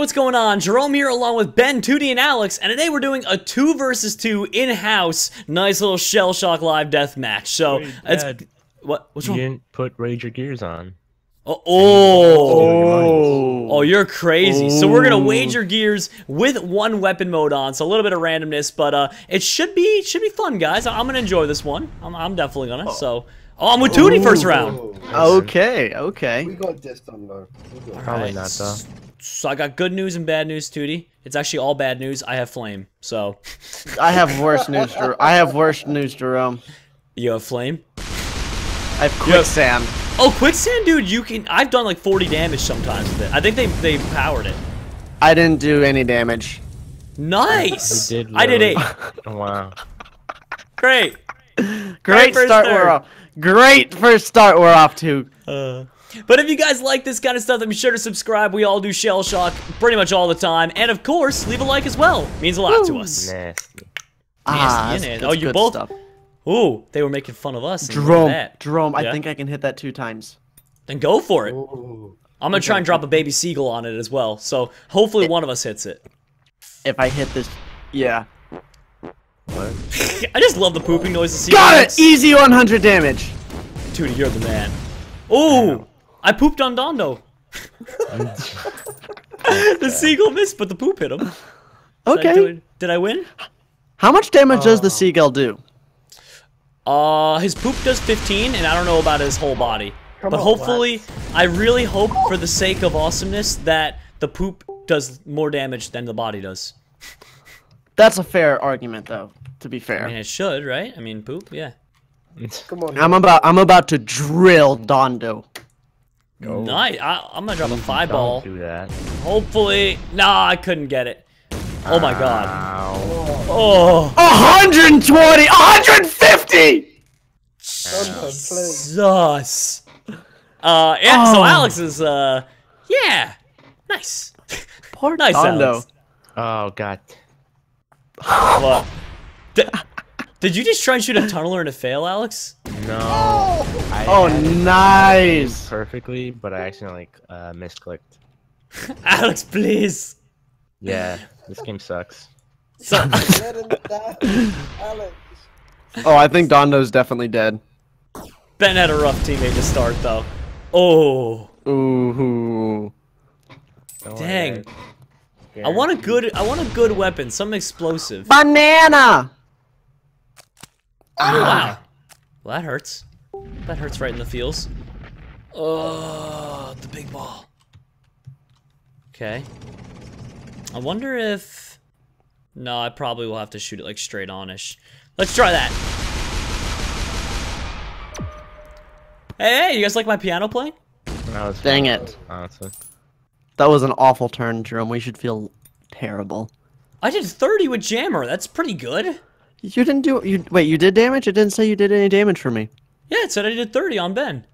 what's going on? Jerome here along with Ben Tewtiy and Alex, and today we're doing a 2 versus 2 in-house nice little Shell Shock live death match. So it's what's wrong? You didn't put Ranger Gears on. Oh, you're crazy. So we're going to wager gears with one weapon mode on. So a little bit of randomness, but it should be fun, guys. I'm going to enjoy this one. I'm definitely going to. So, I'm with Tewtiy first round. Okay. We got this done, though. Probably not, though. So I got good news and bad news, Tewtiy. It's actually all bad news. I have flame. So I have worse news. Jerome. You have flame? I have quicksand. Yep. Oh, quicksand, dude, you can... I've done like 40 damage sometimes with it. I think they powered it. I didn't do any damage. Nice! I did 8. Wow. Great. Great first start we're off to. But if you guys like this kind of stuff, then be sure to subscribe. We all do Shell Shock pretty much all the time. And of course, leave a like as well. It means a lot to us. Nasty. Nasty. Oh, you both... Stuff. Ooh, they were making fun of us. Jerome, yeah. I think I can hit that 2 times. Then go for it. Ooh. I'm going to try and drop a baby seagull on it as well. So hopefully one of us hits it. If I hit this... Yeah. What? I just love the pooping noise of seagulls. Got it! Easy 100 damage. Tewtiy, you're the man. Ooh, I pooped on Dondo. The seagull missed, but the poop hit him. Okay. Did I win? How much damage does the seagull do? His poop does 15, and I don't know about his whole body. But hopefully, I really hope for the sake of awesomeness that the poop does more damage than the body does. That's a fair argument, though, to be fair. I mean, it should, right? I mean, poop, yeah. Come on. I'm about to drill Dondo. No. Nice. I'm gonna drop a 5-ball. Don't do that. Hopefully. Nah, I couldn't get it. Oh my god. Oh. 120! 150! Jesus. So Alex is, yeah. Nice. Poor nice, Dondo. Alex. Oh, god. Well, did you just try and shoot a tunneler and it fail, Alex? No. Nice. Perfectly, but I accidentally misclicked. Alex, please. Yeah. This game sucks. Oh, I think Dondo's definitely dead. Ben had a rough teammate to start, though. Oh. Ooh. Dang. I want a good weapon, something explosive. Banana. Wow. Well, that hurts. That hurts right in the feels. Oh, the big ball. Okay. I wonder if... No, I probably will have to shoot it like straight on-ish. Let's try that. Hey, you guys like my piano playing? No, dang it. Honestly. That was an awful turn, Jerome. We should feel terrible. I did 30 with Jammer. That's pretty good. You didn't do... Wait, you did damage? It didn't say you did any damage for me. Yeah, it said I did 30 on Ben.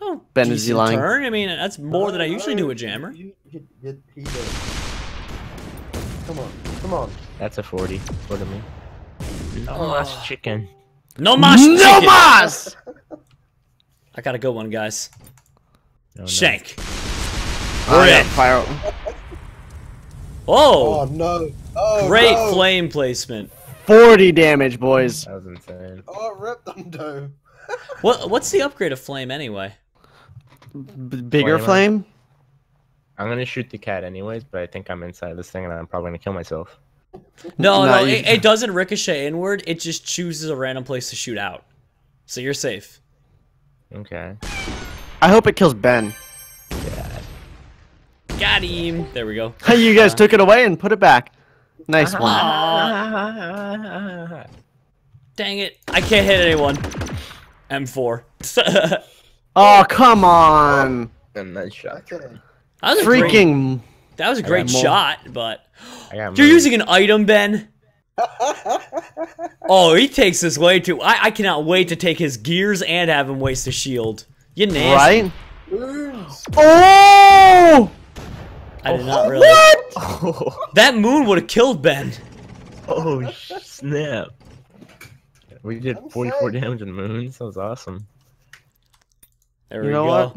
Oh, Ben, is he lying? Turn. I mean, that's more than I usually do with Jammer. He did. Come on. That's a 40. What do you mean? No mas chicken. No mas chicken! No mas! I got a good one, guys. No, Shank. No. We're in. Fire. Oh! Oh, no. Oh, great flame placement. 40 damage, boys. That was insane. Oh, rip them, though. What's the upgrade of flame, anyway? Bigger flame? I'm gonna shoot the cat anyways, but I think I'm inside this thing and I'm probably gonna kill myself. No, it doesn't ricochet inward, it just chooses a random place to shoot out. So you're safe. Okay. I hope it kills Ben. Yeah. Got him! There we go. You guys took it away and put it back. Nice one. Dang it, I can't hit anyone. M4. Oh, come on! Nice shot. That was freaking! That was a great shot, but you're using an item, Ben. Oh, he takes this way too. I cannot wait to take his gears and have him waste the shield. You nasty. Right? Oh! I did not really. What? Oh. That moon would have killed Ben. Oh snap! We did 44 damage in moons. That was awesome. There we go. What?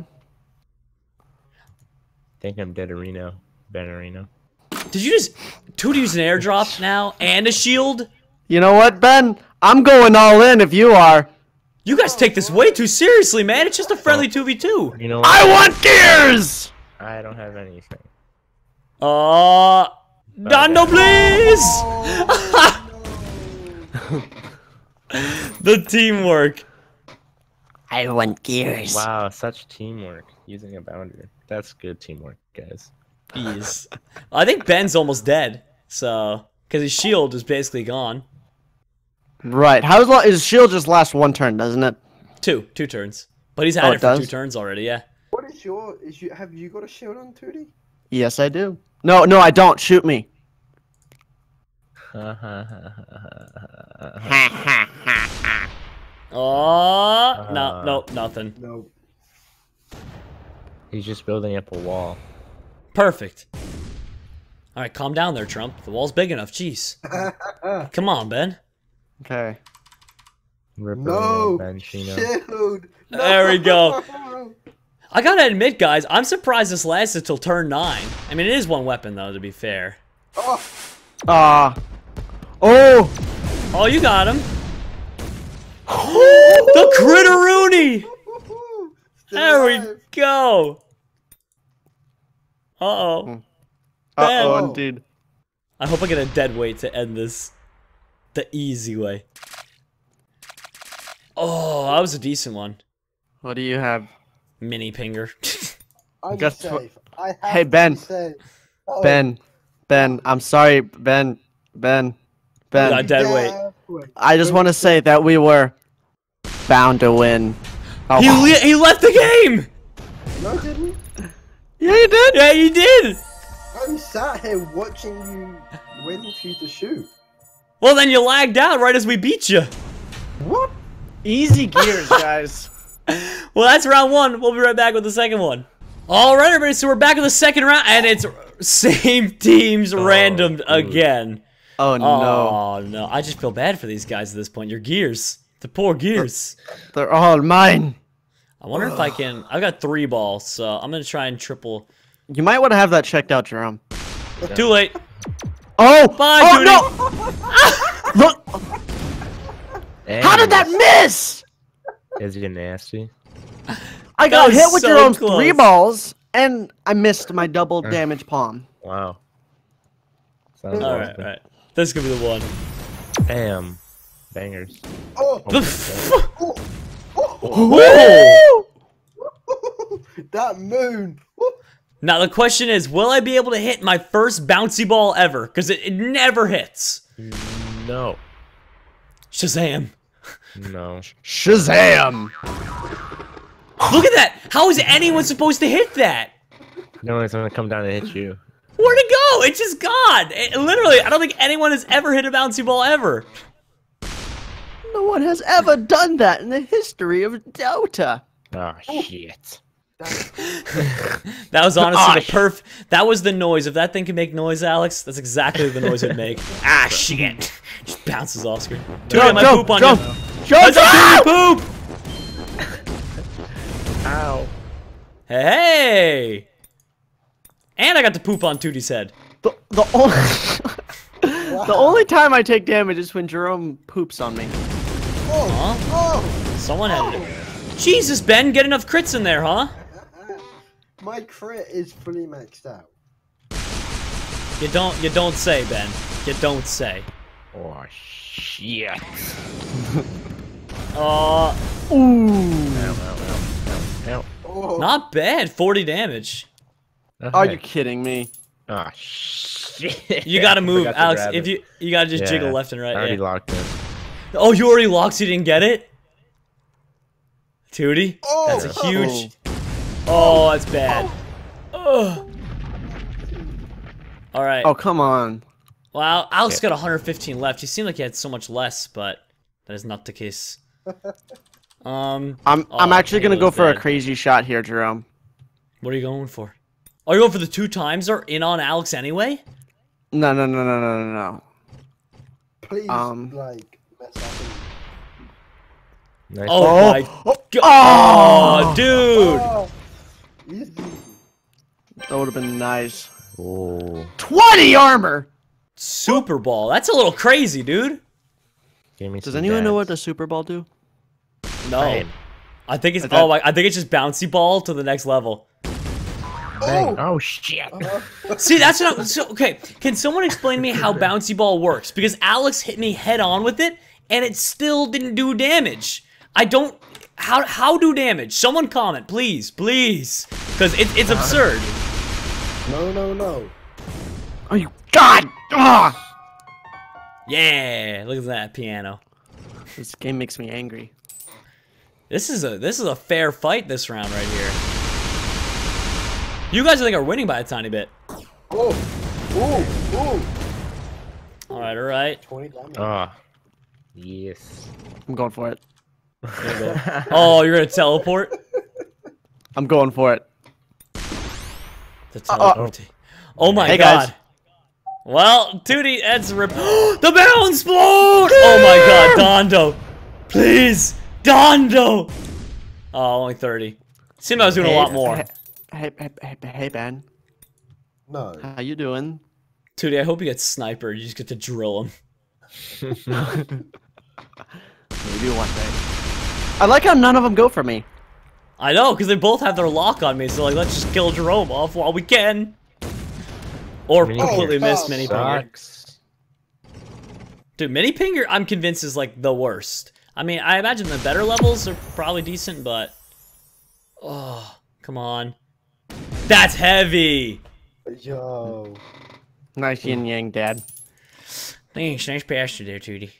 I think I'm dead, Reno. Ben Arena. Did you just Tewtiy an airdrop now and a shield? You know what, Ben? I'm going all in if you are. You guys take this way too seriously, man. It's just a friendly 2v2. You know what? I want gears! I don't have anything. Dondo, please! The teamwork. I want gears. Wow, such teamwork. Using a boundary. That's good teamwork, guys. Jeez. I think Ben's almost dead, so... Because his shield is basically gone. Right. How is his shield just lasts one turn, doesn't it? Two turns. But he's had it for 2 turns already, yeah. What is your... have you got a shield on, Tewtiy? Yes, I do. No, no, I don't. Shoot me. Oh, no, no, nothing. Nope. He's just building up a wall. Perfect. All right, calm down there, Trump. The wall's big enough. Jeez. Come on, Ben. Okay. No, Ben, shield. No. There we go. I gotta admit, guys, I'm surprised this lasted till turn 9. I mean, it is one weapon, though, to be fair. Oh. Oh. Oh, you got him. The Critteroonie! There we go. Uh-oh. Uh-oh, indeed. I hope I get a dead weight to end this the easy way. Oh, that was a decent one. What do you have? Mini pinger. I'm safe. Hey, Ben. Oh. Ben, I'm sorry, Ben. Dead weight. I just want to say that we were bound to win. Oh. He left the game! No, he didn't. Yeah, he did. Yeah, he did. I'm sat here watching you, waiting for you to shoot. Well, then you lagged out right as we beat you. What? Easy gears, guys. Well, that's round 1. We'll be right back with the second one. All right, everybody. So we're back in the second round, and it's same teams randomed again. Oh, no. Oh, no. I just feel bad for these guys at this point. Your gears. The poor gears. They're all mine. I wonder if I can... I've got 3 balls, so I'm going to try and triple... You might want to have that checked out, Jerome. Yeah. Too late. Oh! Bye, Tewtiy. No! Look! Dang. How did that miss? Is it nasty? I got hit with Jerome's 3 balls, and I missed my double damage palm. Wow. Sounds awesome. All right. This could be the one. Damn. Bangers. Oh! That moon. Now the question is, will I be able to hit my first bouncy ball ever? Because it never hits. No. Shazam. No. Shazam! Look at that! How is anyone supposed to hit that? No one's gonna come down and hit you. Where to go? It's just God. Literally, I don't think anyone has ever hit a bouncy ball ever. No one has ever done that in the history of Dota. Oh, shit. That was honestly the that was the noise. If that thing can make noise, Alex, that's exactly the noise it would make. Ah, shit. Just bounces off screen. Dude, my poop on you. Let's poop! Ow. Hey! And I got the poop on Tewtiy's head. The only time I take damage is when Jerome poops on me. Oh, someone had it. Jesus, Ben, get enough crits in there, huh? My crit is fully maxed out. You don't say, Ben. You don't say. Oh shit. Ooh. Not bad. 40 damage. Okay. Are you kidding me? Oh shit. You gotta move, Alex. If you gotta just jiggle left and right. I already locked in. Oh, you already locked, so you didn't get it? Tewtiy? Oh, that's a huge. Oh, that's bad. Oh. All right. Oh, come on. Wow, Alex got 115 left. He seemed like he had so much less, but that is not the case. I'm actually gonna go for a crazy shot here, Jerome. What are you going for? Are you going for the 2 times or in on Alex anyway? No. Please, like, mess up. Nice. Oh my! Oh, dude. That would have been nice. Oh. 20 armor! Super Ball. That's a little crazy, dude. Does anyone know what the Super Ball do? No. Right. I think it's oh my! I think it's just bouncy ball to the next level. Oh, oh shit! See, that's what I'm, okay. Can someone explain to me how bouncy ball works? Because Alex hit me head on with it, and it still didn't do damage. I don't. How do damage? Someone comment, please, please, because it's absurd. No, no, no! Oh, you God! Ah! Yeah! Look at that piano. This game makes me angry. This is a fair fight this round right here. You guys I think are winning by a tiny bit. Oh, oh, oh! All right, all right. 20 damage. Yes. I'm going for it. Oh, you're gonna teleport? I'm going for it. The teleport. Oh my God. Guys. Well, Tewtiy, that's rip. The balloon explode! Oh my God, Dondo! Please. Dondo! Oh, only 30. Seemed I was doing a lot more. Hey, Ben. No. How you doing? Tewtiy, I hope you get sniper. You just get to drill him. Maybe one day. I like how none of them go for me. I know, because they both have their lock on me, so like, let's just kill Jerome off while we can. Or completely miss Mini Pinger. Dude, Mini Pinger, I'm convinced, is like the worst. I mean, I imagine the better levels are probably decent, but... Oh, come on. That's heavy! Yo. Nice yin yang, Dad. Thanks, nice pasture there, Tewtiy.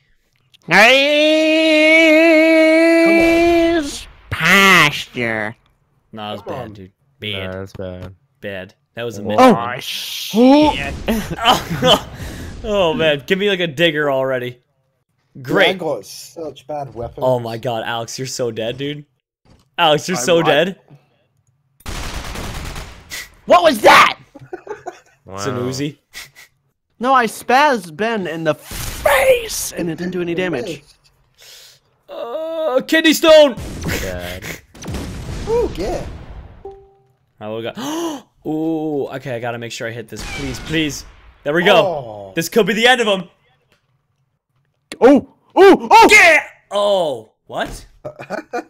Nice pasture. No, that was bad, dude. Bad. No, that's bad. Bad. That was a miss. Oh, shit. Oh, man. Give me like a digger already. Great. Dude, I got such bad weapons. Oh my God, Alex, you're so dead, dude. Alex, you're so dead. What was that? Wow. It's an Uzi. No, I spazzed Ben in the face, and it didn't do any damage. Kidney stone. Oh yeah. I will go. Oh, okay. I gotta make sure I hit this. Please, please. There we go. Oh. This could be the end of him. Oh! Oh! Oh! Yeah! Oh! What?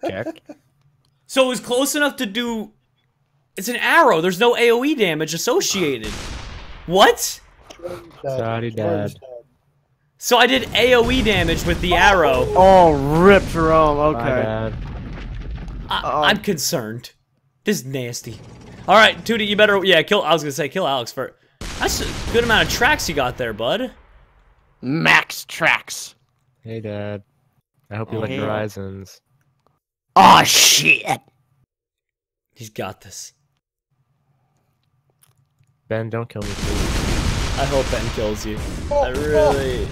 Check. So it was close enough to do... It's an arrow. There's no AoE damage associated. What? Sorry, Dad. So I did AoE damage with the arrow. Oh, rip Jerome. Okay. My bad. I'm concerned. This is nasty. Alright, Tewtiy, you better... Yeah, kill... I was gonna say, kill Alex first. That's a good amount of tracks you got there, bud. Max tracks. Hey, Dad. I hope you like Horizons. Oh shit! He's got this. Ben, don't kill me, please. I hope Ben kills you. Oh, I really.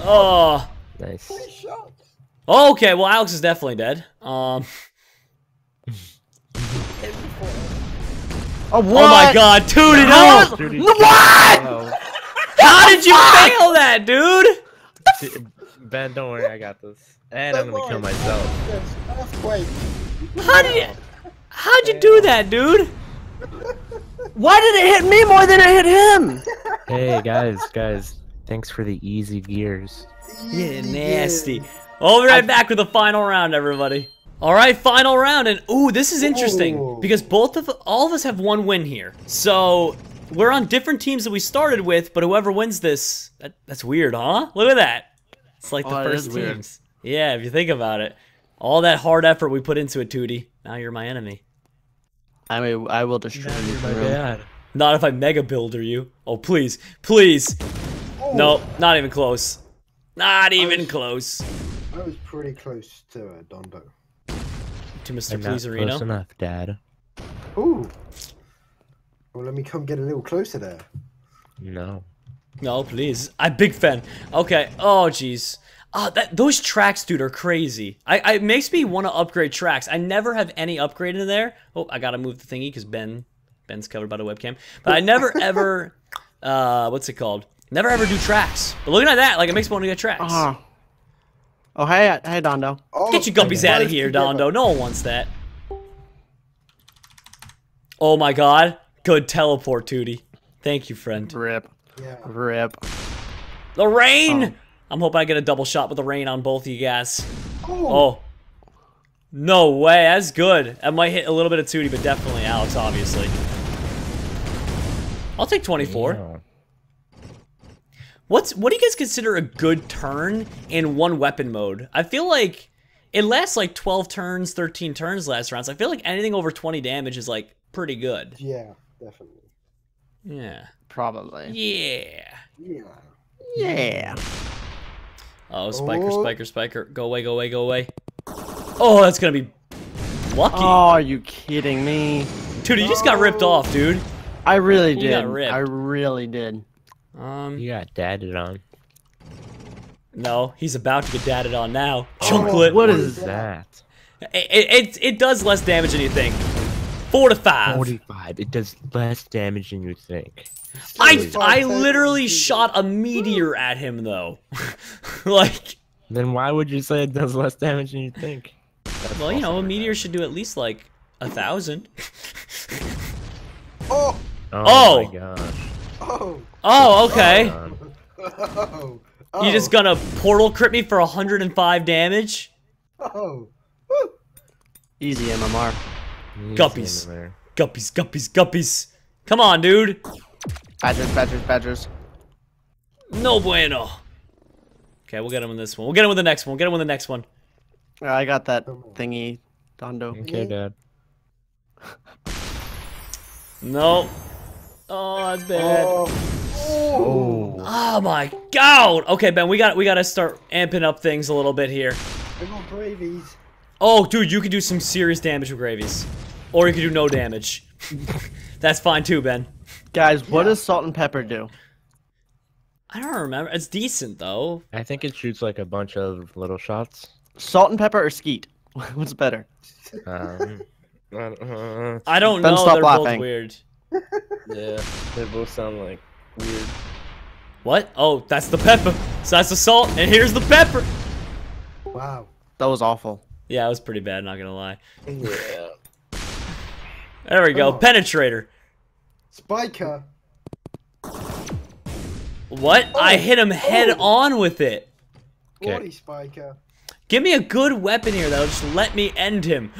Oh. Nice. Oh, okay, well, Alex is definitely dead. Oh, what? Oh my God, Tewtiy! No! What? No. How did you fail that, dude? Ben, don't worry, I got this. And I'm gonna kill myself. How'd you do that, dude? Why did it hit me more than it hit him? Hey, guys, thanks for the easy gears. Yeah, nasty. We'll be right back with the final round, everybody. All right, final round, and ooh, this is interesting because all of us have one win here. So. We're on different teams that we started with, but whoever wins this, that's weird, huh? Look at that. It's like the first teams. Weird. Yeah, if you think about it. All that hard effort we put into it, Tewtiy. Now you're my enemy. I mean, I will destroy you. My bad. Not if I mega builder you. Oh, please. Please. Oh. No, not even close. Not even close. I was pretty close to Dondo. To Mr. Pleaserino. Close enough, Dad. Ooh. Well, let me come get a little closer there. No. No, please. I'm a big fan. Okay. Oh, jeez. Those tracks, dude, are crazy. It makes me want to upgrade tracks. I never have any upgrade in there. Oh, I got to move the thingy because Ben's covered by the webcam. But I never ever, what's it called? Never ever do tracks. But looking at that, like, it makes me want to get tracks. Oh, hey, Dondo. Oh, get your guppies out of here, Dondo. No one wants that. Oh, my God. Good teleport, Tewtiy. Thank you, friend. Rip. Yeah. Rip. The rain! I'm hoping I get a double shot with the rain on both of you guys. Ooh. Oh. No way, that's good. That might hit a little bit of Tewtiy, but definitely Alex, obviously. I'll take 24. Yeah. What do you guys consider a good turn in one weapon mode? I feel like it lasts like 12 turns, 13 turns last round, so I feel like anything over 20 damage is like pretty good. Yeah, definitely. Yeah. Probably. Yeah. Yeah. Yeah. Oh, spiker, spiker, spiker. Go away, go away, go away. Oh, that's gonna be lucky. Oh, are you kidding me? Dude, you just got ripped off, dude. I really did. Got ripped. I really did. You got dadded on. No, he's about to get dadded on now. Chunklet. Oh, what is that? It does less damage than you think. 4 to 5. 45. It does less damage than you think. I literally shot a meteor at him though. Like. Then why would you say it does less damage than you think? That's well, you know, a meteor should do at least like 1,000. Oh. Oh my gosh. Oh. Oh, okay. Oh. Oh. You just gonna portal crit me for 105 damage? Oh. Woo. Easy MMR. Easy guppies. MMR. Guppies, guppies, guppies. Come on, dude. Badgers, badgers, badgers. No bueno. Okay, we'll get him in this one. We'll get him with the next one. We'll get him with the next one. I got that thingy, Dondo. Okay, Dad. No. Oh, that's bad. Oh my God. Okay, Ben, we gotta start amping up things a little bit here. I want gravies. Oh, dude, you can do some serious damage with gravies, or you can do no damage. That's fine too, Ben. Guys, what does salt and pepper do? I don't remember. It's decent though. I think it shoots like a bunch of little shots. Salt and pepper or skeet? What's better? I don't know. Stop laughing. Both weird. Yeah, they both sound like weird. What? Oh, that's the pepper. So that's the salt, and here's the pepper. Wow, that was awful. Yeah, it was pretty bad. Not gonna lie. Yeah. There we go. Oh. Penetrator. Spiker. What? Oh. I hit him head on with it. Okay. 40 spiker. Give me a good weapon here that'll just let me end him.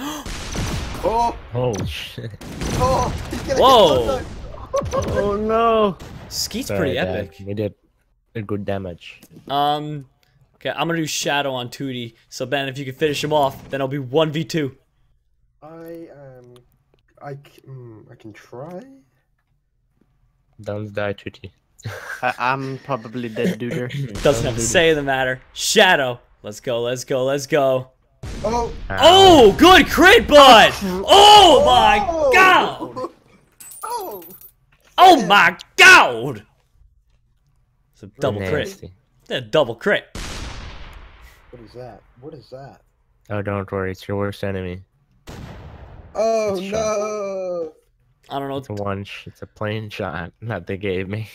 Oh! Oh shit! Oh! Whoa! Oh no! Skeet's pretty epic. Dad, we did a good damage. Okay, I'm gonna do shadow on Tewtiy. So Ben, if you can finish him off, then I'll be 1v2. I can try. Don't die, Tewtiy. I'm probably dead, dude. Doesn't have a say in the matter. Shadow. Let's go. Let's go. Let's go. Oh. Oh, good crit, bud! Oh my God! Oh! Oh my God! It's a double crit. That's a double crit. What is that? What is that? Oh, don't worry. It's your worst enemy. Oh no! I don't know. It's a plain shot that they gave me.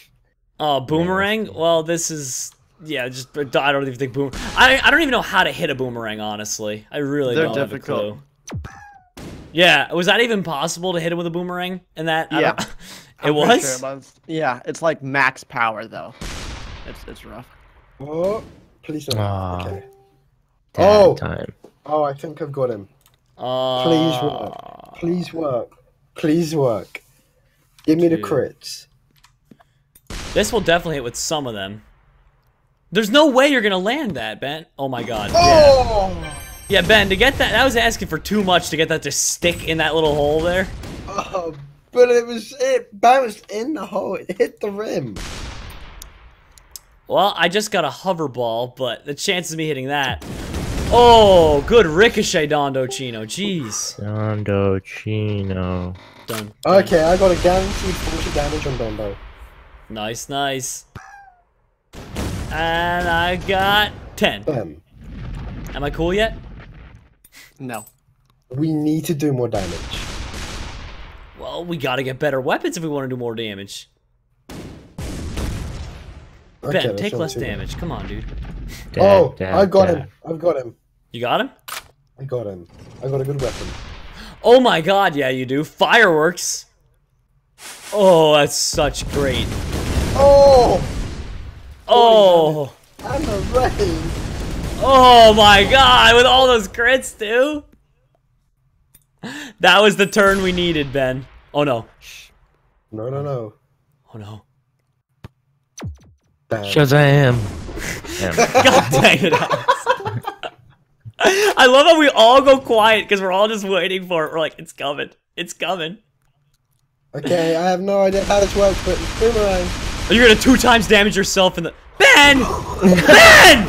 Oh, boomerang? Well, this is. Yeah, just I don't even think I don't even know how to hit a boomerang, honestly. I really don't have a clue. Yeah, was that even possible to hit him with a boomerang? And that yeah, it was? Sure it was. Yeah, it's like max power though. It's rough. Oh, please don't. Okay. Oh. Time. Oh, I think I've got him. Please work. Please work. Please work. Give me the crits. This will definitely hit with some of them. There's no way you're gonna land that, Ben. Oh my God. Oh! Yeah, Ben, to get that was asking for too much to get that to stick in that little hole there. Oh, but it bounced in the hole. It hit the rim. Well, I just got a hoverball, but the chances of me hitting that. Oh, good ricochet, Dondocino. Jeez. Dondocino. Done. Okay, I got a guaranteed 40 damage on Dondo. Nice, nice. And I got 10. Am I cool yet? No. We need to do more damage. Well, we gotta get better weapons if we want to do more damage. Okay, Ben, take less damage. Come on, dude. Dad, I got him. I've got him. You got him? I got him. I got a good weapon. Oh my God, yeah, you do. Fireworks. Oh, that's such great. Oh! Oh! I'm a running. Oh my god, with all those crits, too? That was the turn we needed, Ben. Oh no. No, no, no. Oh no. Shazam. God dang it, Alex. I love how we all go quiet because we're all just waiting for it. We're like, it's coming. It's coming. Okay, I have no idea how this works, but it's boomerang. You're gonna 2 times damage yourself in the— Ben! Ben!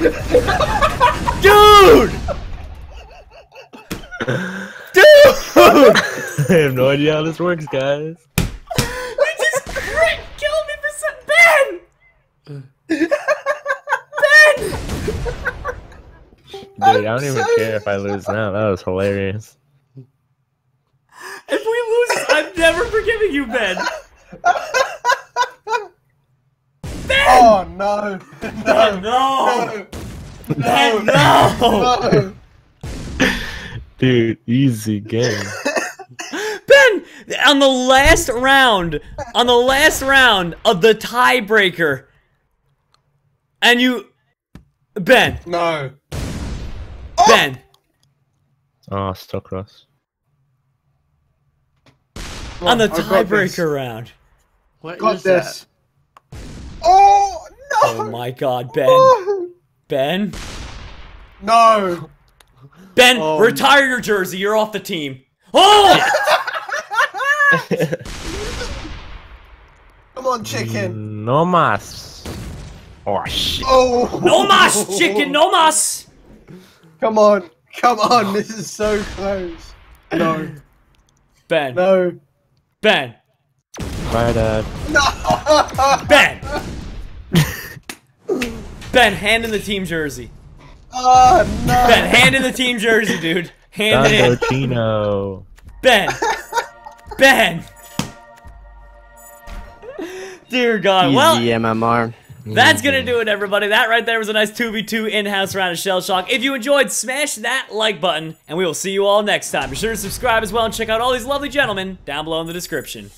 Dude! Dude! I have no idea how this works, guys. You just crit killed me for some— Ben! Ben! Dude, I don't even care if I lose now. That was hilarious. If we lose, I'm never forgiving you, Ben. Ben! Oh no! No! No! No! Ben, no! No! Dude, easy game. Ben, on the last round of the tiebreaker, and you, Ben. No. Ben. Oh, still cross. On the tiebreaker round. What is this? Oh no! Oh my god, Ben. Oh. Ben? No! Ben, oh. Retire your jersey, you're off the team. Oh! Come on, chicken. No mas. Oh shit. Oh. No mas, chicken, no mas! Come on, come on, this is so close. No. Ben. No. Ben. Bye, Dad. No! Ben! Ben, hand in the team jersey. Oh, no! Ben, hand in the team jersey, dude. Hand it in. Chino. Ben! Ben! Dear God, well... Easy MMR. That's gonna do it, everybody. That right there was a nice 2v2 in-house round of Shell Shock. If you enjoyed, smash that like button, and we will see you all next time. Be sure to subscribe as well and check out all these lovely gentlemen down below in the description.